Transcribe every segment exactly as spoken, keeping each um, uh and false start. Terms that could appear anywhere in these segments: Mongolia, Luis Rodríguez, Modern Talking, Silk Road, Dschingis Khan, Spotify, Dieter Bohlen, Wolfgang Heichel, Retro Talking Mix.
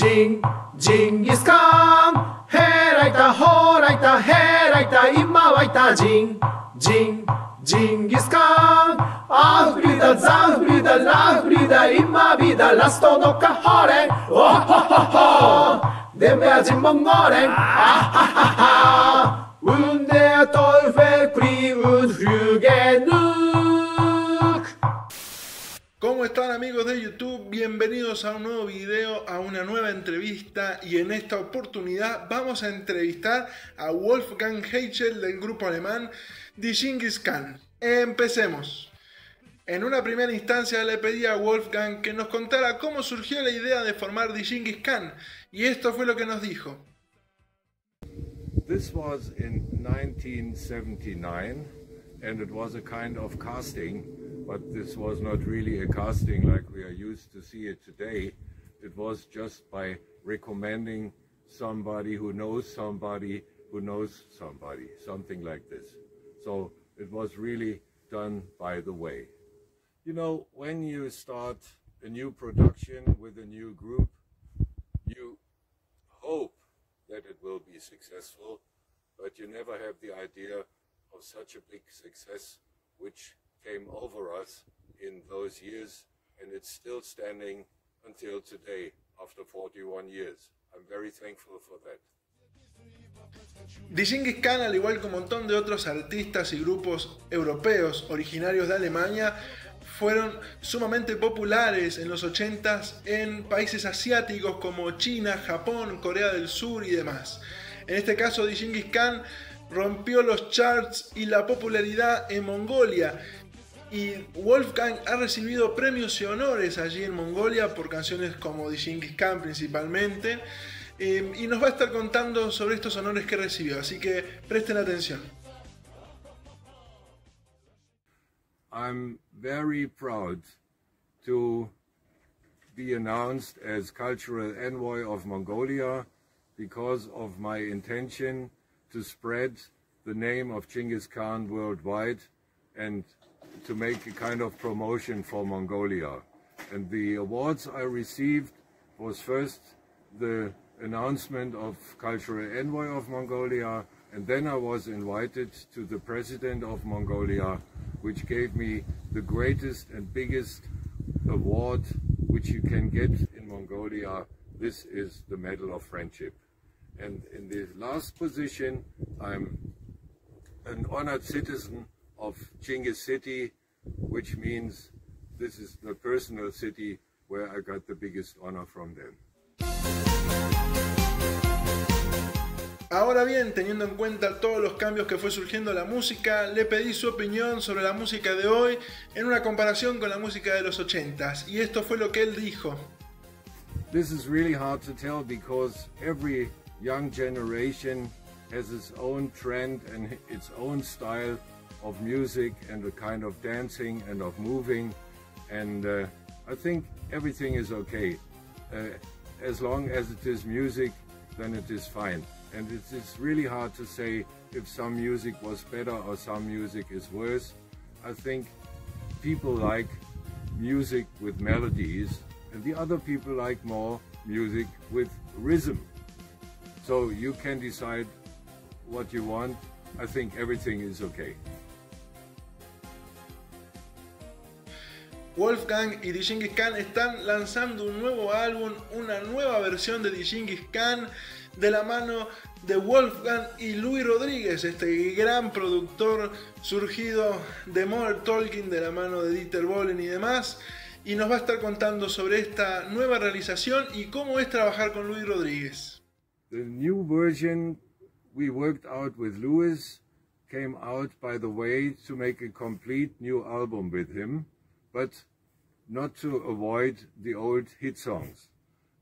Dsching, Dschingis Khan, heraita, horaita, heraita, imavaita, Dsching, Dsching, Dschingis Khan, Afbrida, Zafbrida, Lafbrida, imavida, lasto no kahore, oh ho ho ho, demeazi mongolen, ah ha ha ha, und der Teufel prie und hüge nuk. ¿Cómo están, amigos de YouTube? Bienvenidos a un nuevo video, a una nueva entrevista, y en esta oportunidad vamos a entrevistar a Wolfgang Heichel del grupo alemán Dschingis Khan. Empecemos. En una primera instancia le pedí a Wolfgang que nos contara cómo surgió la idea de formar Dschingis Khan, y esto fue lo que nos dijo. This was in nineteen seventy-nine and it was a kind of casting. But this was not really a casting like we are used to see it today. It was just by recommending somebody who knows somebody who knows somebody, something like this. So it was really done by the way. You know, when you start a new production with a new group, you hope that it will be successful, but you never have the idea of such a big success, which came over us in those years, and it's still standing until today after forty-one years. I'm very thankful for that. Dschingis Khan, al igual que un montón de otros artistas y grupos europeos originarios de Alemania, fueron sumamente populares en los ochentas en países asiáticos como China, Japón, Corea del Sur y demás. En este caso, Dschingis Khan rompió los charts y la popularidad en Mongolia, y Wolfgang ha recibido premios y honores allí en Mongolia por canciones como Dschingis Khan principalmente, eh, y nos va a estar contando sobre estos honores que recibió, así que presten atención. I'm very proud to be announced as cultural envoy of Mongolia because of my intention to spread the name of Dschingis Khan worldwide and to make a kind of promotion for Mongolia. And the awards I received was first the announcement of cultural envoy of Mongolia, and then I was invited to the president of Mongolia, which gave me the greatest and biggest award which you can get in Mongolia. This is the Medal of Friendship. And in this last position, I'm an honored citizen of Dschingis City, which means this is the personal city where I got the biggest honor from them. Ahora bien, teniendo en cuenta todos los cambios que fue surgiendo la música, le pedí su opinión sobre la música de hoy en una comparación con la música de los ochentas, y esto fue lo que él dijo. This is really hard to tell because every young generation has its own trend and its own style of music and a kind of dancing and of moving, and uh, I think everything is okay. Uh, as long as it is music, then it is fine. And it is really hard to say if some music was better or some music is worse. I think people like music with melodies and the other people like more music with rhythm. So you can decide what you want. I think everything is okay. Wolfgang y Dschingis Khan están lanzando un nuevo álbum, una nueva versión de Dschingis Khan, de la mano de Wolfgang y Luis Rodríguez, este gran productor surgido de Modern Talking, de la mano de Dieter Bohlen y demás, y nos va a estar contando sobre esta nueva realización y cómo es trabajar con Luis Rodríguez. The new version we worked out with Luis came out, by the way, to make a complete new album with him, but not to avoid the old hit songs.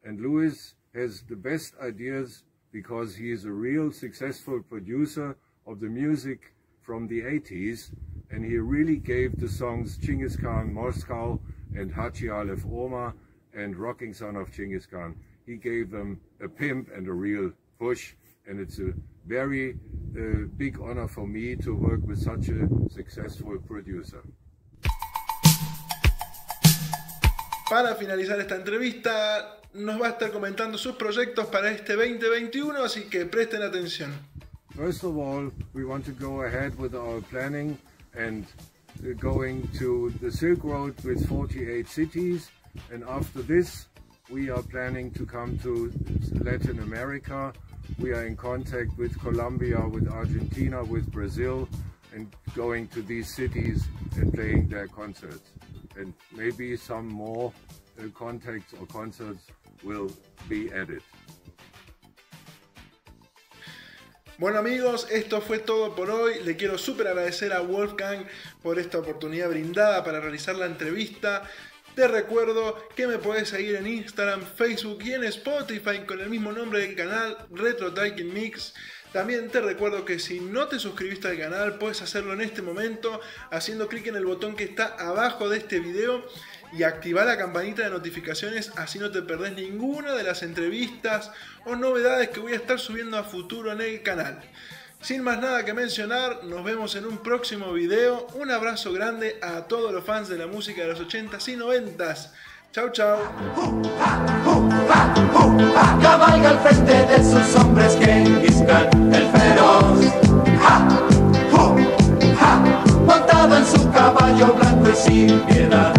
And Luis has the best ideas because he is a real successful producer of the music from the eighties, and he really gave the songs Dschingis Khan Moscow and Hachi Aleph Oma and Rocking Son of Dschingis Khan. He gave them a pimp and a real push, and it's a very uh, big honor for me to work with such a successful producer. Para finalizar esta entrevista, nos va a estar comentando sus proyectos para este veinte veintiuno, así que presten atención. First of all, we want to go ahead with our planning and going to the Silk Road with forty-eight cities, and after this we are planning to come to Latin America. We are in contact with Colombia, with Argentina, with Brazil, and going to these cities and playing their concerts. And maybe some more uh, contacts or concerts will be added. Bueno amigos, esto fue todo por hoy. Le quiero súper agradecer a Wolfgang por esta oportunidad brindada para realizar la entrevista. Te recuerdo que me podés seguir en Instagram, Facebook y en Spotify con el mismo nombre del canal, Retro Talking Mix. También te recuerdo que si no te suscribiste al canal, puedes hacerlo en este momento haciendo clic en el botón que está abajo de este video y activar la campanita de notificaciones, así no te perdés ninguna de las entrevistas o novedades que voy a estar subiendo a futuro en el canal. Sin más nada que mencionar, nos vemos en un próximo video. Un abrazo grande a todos los fans de la música de los ochentas y noventas. Chau, chau. Cabalga al frente de sus hombres, Dschingis Khan, el feroz. Montado en su caballo blanco y sin piedad.